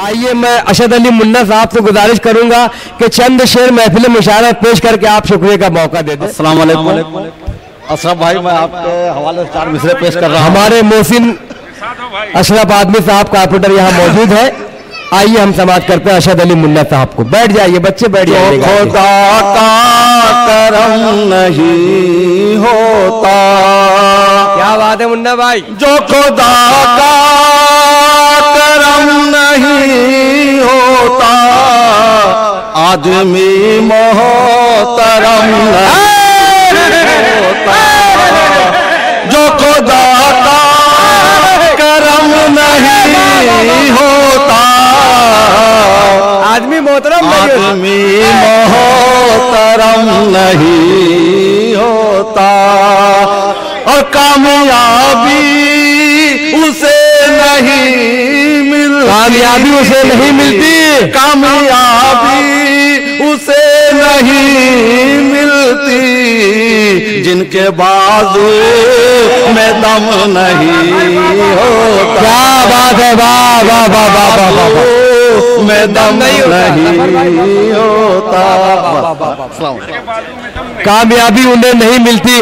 आइए मैं अशद अली मुन्ना साहब से गुजारिश करूंगा कि चंद शेर महफिल मुशायरा पेश करके आप शुक्रिया का मौका दे दें। अस्सलाम वालेकुम अशरफ भाई, मैं आपके हवाले से चार मिसरे पेश कर रहा हूं। हमारे मोहसिन अशरफ आदमी साहब कारपोरेटर यहाँ मौजूद है। आइए हम समाप्त करते हैं अशद अली मुन्ना साहब को। बैठ जाइए बच्चे, बैठ जाइए। खुदा का करम नहीं होता, क्या बात है मुन्ना भाई, जो खुदा का करम नहीं होता आदमी मोहतरम नहीं होता, जो खुदा का करम नहीं होता आदमी मोहतरम नहीं होता, और कामयाबी उसे नहीं मिलती, कामयाबी उसे नहीं मिलती, कामयाबी उसे नहीं मिलती जिनके बाजू में दम नहीं होता। क्या बात है, वाह वाह वाह वाह वाह, मैं दम नहीं होता। कामयाबी उन्हें नहीं मिलती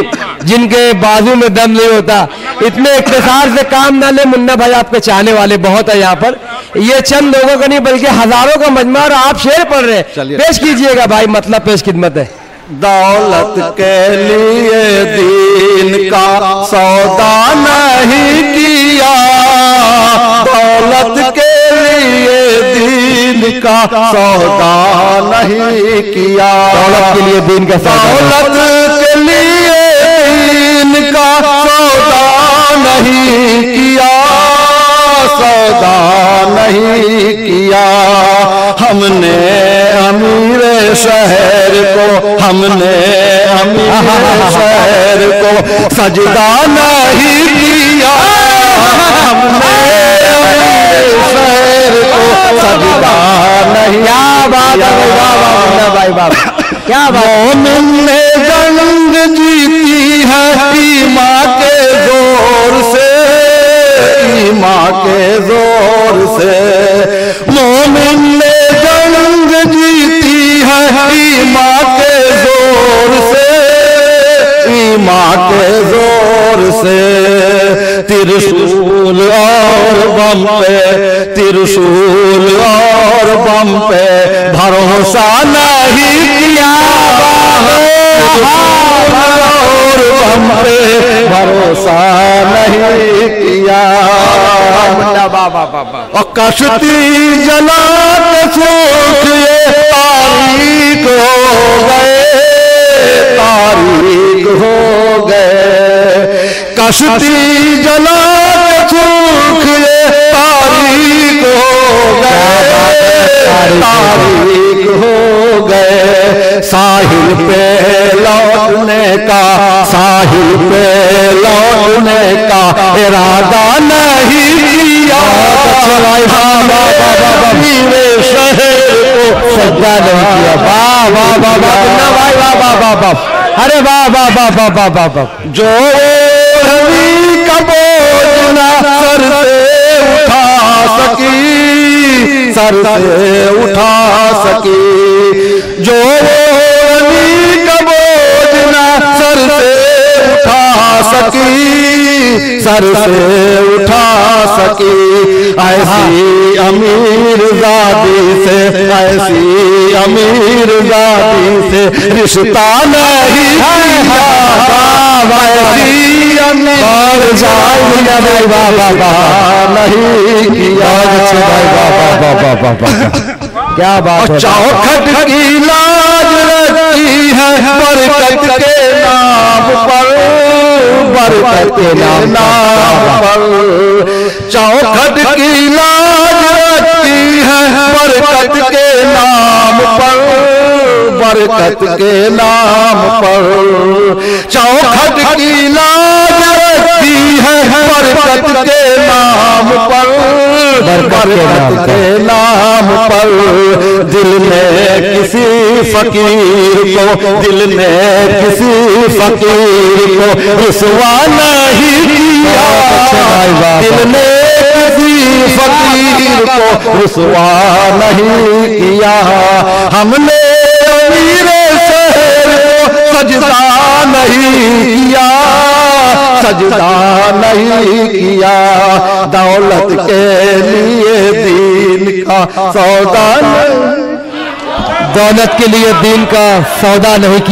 जिनके बाजू में दम नहीं होता। इतने इख्तिसार से काम ना ले मुन्ना भाई, आपके चाहने वाले बहुत है यहाँ पर। ये चंद लोगों का नहीं बल्कि हजारों का मजमा, आप शेर पढ़ रहे हैं, पेश कीजिएगा भाई, मतलब पेश खिदमत है। दौलत के लिए दीन का सौदा नहीं किया, दौलत के लिए दीन का सौदा नहीं किया, दौलत के लिए दीन का सौदा, दौलत के लिए दीन का सौदा नहीं किया, सौदा नहीं किया। हमने अमीर शहर को, हमने अमीर शहर को सजदा नहीं किया, हमने शहर को सजदा नहीं। क्या बात है, वाह भाई वाह, क्या बात। हमने जंग जीती है ईमान के जोर से, ईमान के जोर से, मोमिन ने जंग जीती है ईमान के जोर से, ईमान के जोर से। त्रिशूल और बम पे, त्रिशूल और बम पे भरोसा नहीं किया, और बम पे भरोसा नहीं किया। कश्ती जला के सोचिए तारीख हो गए, तारीख हो गए, कश्ती जला के सोचिए तारीख हो गए, तारीख हो गए। साहिल पे लौटने का, साहिल पे लौटने का इरादा नहीं किया, शहर को सजदा नहीं किया। वाह वाह वाह वाह वाह वाह वाह, अरे वाह वाह वाह वाह वाह वाह। जो रवि का बोझ ना सर से उठा सकी, सर से उठा सकी, जो रवि का बोझ ना सर से उठा सकी, सर से उठा सकी। ऐसी अमीर जाति से, ऐसी अमीर जाति से रिश्ता नहीं किया, ऐसी अमीर जाति से बाबा नहीं किया। क्या बात है, चौखट की लाज रखी है बरकत के नाम पर, बरकत के नाम पर, चौखट की लाज रखी है बरकत के नाम पर, बरकत के नाम पर, चौखट की लाज रखी है बरकत के नाम पर, बरकत के नाम पर। दिल में किसी फकीर को, दिल में किसी फकीर को रुसवा नहीं किया, दिल में किसी फकीर को रुसवा नहीं किया हमने, अमीर शहर को सजदा नहीं किया, सजदा नहीं किया, दौलत के लिए दीन का सौदा, दौलत के लिए दीन का सौदा नहीं किया।